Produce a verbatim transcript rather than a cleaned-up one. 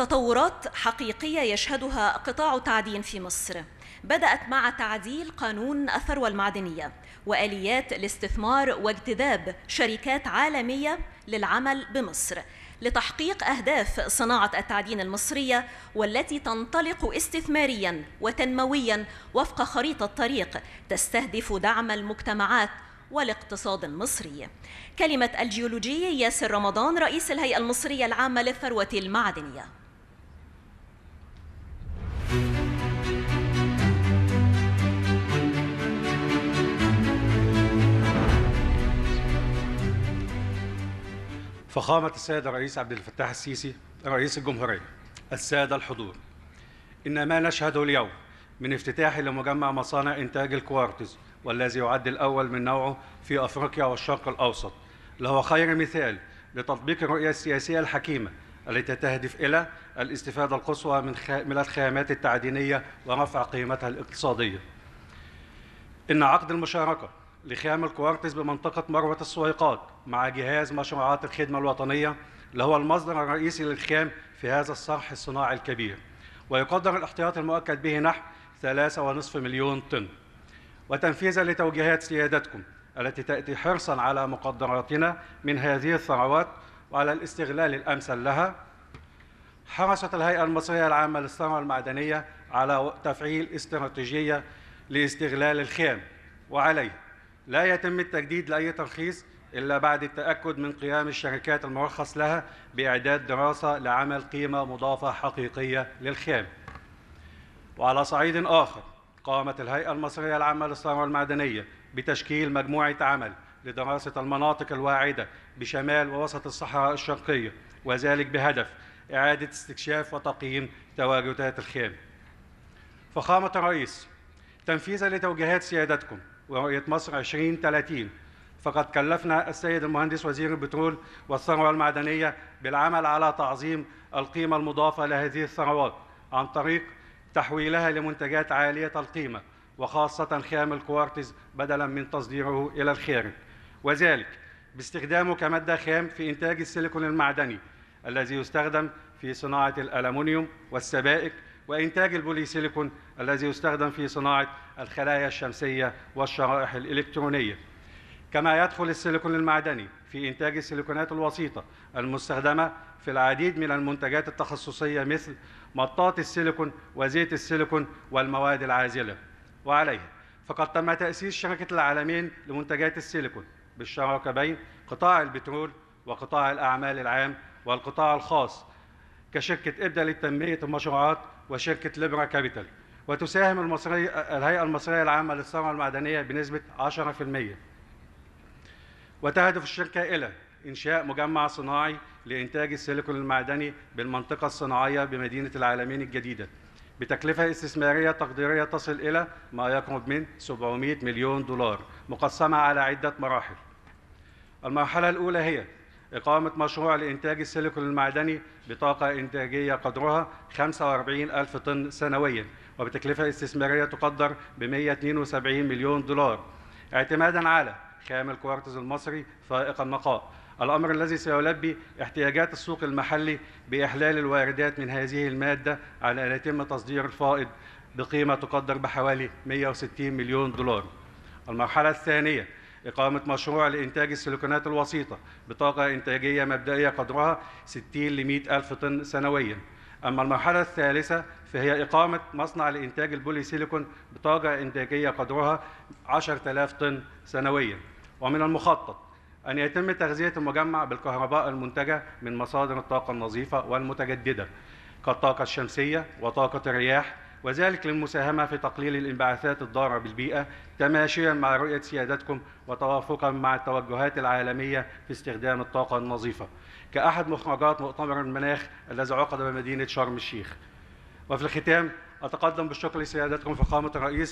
تطورات حقيقية يشهدها قطاع تعدين في مصر، بدأت مع تعديل قانون الثروة المعدنية وآليات الاستثمار واجتذاب شركات عالمية للعمل بمصر لتحقيق أهداف صناعة التعدين المصرية، والتي تنطلق استثمارياً وتنموياً وفق خريطة طريق تستهدف دعم المجتمعات والاقتصاد المصري. كلمة الجيولوجي ياسر رمضان رئيس الهيئة المصرية العامة للثروة المعدنية. فخامة السيد الرئيس عبد الفتاح السيسي رئيس الجمهورية، السادة الحضور، إن ما نشهده اليوم من افتتاح لمجمع مصانع إنتاج الكوارتز والذي يعد الأول من نوعه في أفريقيا والشرق الأوسط لهو خير مثال لتطبيق الرؤية السياسية الحكيمة التي تهدف إلى الاستفادة القصوى من الخامات التعدينية ورفع قيمتها الاقتصادية. إن عقد المشاركة لخام الكوارتز بمنطقة مروة الصويقات مع جهاز مشروعات الخدمة الوطنية لهو المصدر الرئيسي للخام في هذا الصرح الصناعي الكبير، ويقدر الاحتياط المؤكد به نحو ثلاثة فاصلة خمسة مليون طن. وتنفيذا لتوجيهات سيادتكم التي تأتي حرصا على مقدراتنا من هذه الثروات وعلى الاستغلال الأمثل لها، حرصت الهيئة المصرية العامة للثروة المعدنية على تفعيل استراتيجية لاستغلال الخام، وعليه لا يتم التجديد لأي ترخيص إلا بعد التأكد من قيام الشركات المرخص لها بإعداد دراسة لعمل قيمة مضافة حقيقية للخام. وعلى صعيد آخر، قامت الهيئة المصرية العامة للثروة المعدنية بتشكيل مجموعة عمل لدراسة المناطق الواعدة بشمال ووسط الصحراء الشرقية، وذلك بهدف إعادة استكشاف وتقييم تواجدات الخام. فخامة الرئيس، تنفيذا لتوجيهات سيادتكم ورؤية مصر عشرين ثلاثين، فقد كلفنا السيد المهندس وزير البترول والثروة المعدنية بالعمل على تعظيم القيمة المضافة لهذه الثروات عن طريق تحويلها لمنتجات عالية القيمة، وخاصة خام الكوارتز بدلاً من تصديره إلى الخارج، وذلك باستخدامه كمادة خام في إنتاج السيليكون المعدني الذي يستخدم في صناعة الألمنيوم والسبائك، وإنتاج البوليسيليكون الذي يستخدم في صناعة الخلايا الشمسية والشرائح الإلكترونية. كما يدخل السيليكون المعدني في إنتاج السيليكونات الوسيطة المستخدمة في العديد من المنتجات التخصصية مثل مطاط السيليكون وزيت السيليكون والمواد العازلة. وعليه فقد تم تأسيس شركة العالمين لمنتجات السيليكون بالشراكة بين قطاع البترول وقطاع الأعمال العام والقطاع الخاص كشركة إبدا لتنمية المشروعات وشركة ليبرا كابيتال. وتساهم المصري الهيئة المصرية العامة للثروة المعدنية بنسبة عشرة بالمئة. وتهدف الشركة إلى إنشاء مجمع صناعي لإنتاج السيليكون المعدني بالمنطقة الصناعية بمدينة العالمين الجديدة بتكلفة استثمارية تقديرية تصل إلى ما يقرب من سبعمئة مليون دولار مقسمة على عدة مراحل. المرحلة الأولى هي إقامة مشروع لإنتاج السيليكون المعدني بطاقة إنتاجية قدرها خمسة وأربعين ألف طن سنوياً وبتكلفة استثمارية تقدر ب مئة واثنين وسبعين مليون دولار اعتماداً على خام الكوارتز المصري فائق النقاء، الأمر الذي سيلبي احتياجات السوق المحلي بإحلال الواردات من هذه المادة على أن يتم تصدير الفائض بقيمة تقدر بحوالي مئة وستين مليون دولار. المرحلة الثانية إقامة مشروع لإنتاج السيليكونات الوسيطة بطاقة إنتاجية مبدئية قدرها ستين لمئة ألف طن سنوياً. أما المرحلة الثالثة فهي إقامة مصنع لإنتاج البوليسيليكون بطاقة إنتاجية قدرها عشرة آلاف طن سنوياً. ومن المخطط أن يتم تغذية المجمع بالكهرباء المنتجة من مصادر الطاقة النظيفة والمتجددة كالطاقة الشمسية وطاقة الرياح، وذلك للمساهمة في تقليل الانبعاثات الضارة بالبيئة تماشياً مع رؤية سيادتكم وتوافقاً مع التوجهات العالمية في استخدام الطاقة النظيفة كأحد مخرجات مؤتمر المناخ الذي عقد بمدينة شرم الشيخ. وفي الختام أتقدم بالشكر لسيادتكم فخامة الرئيس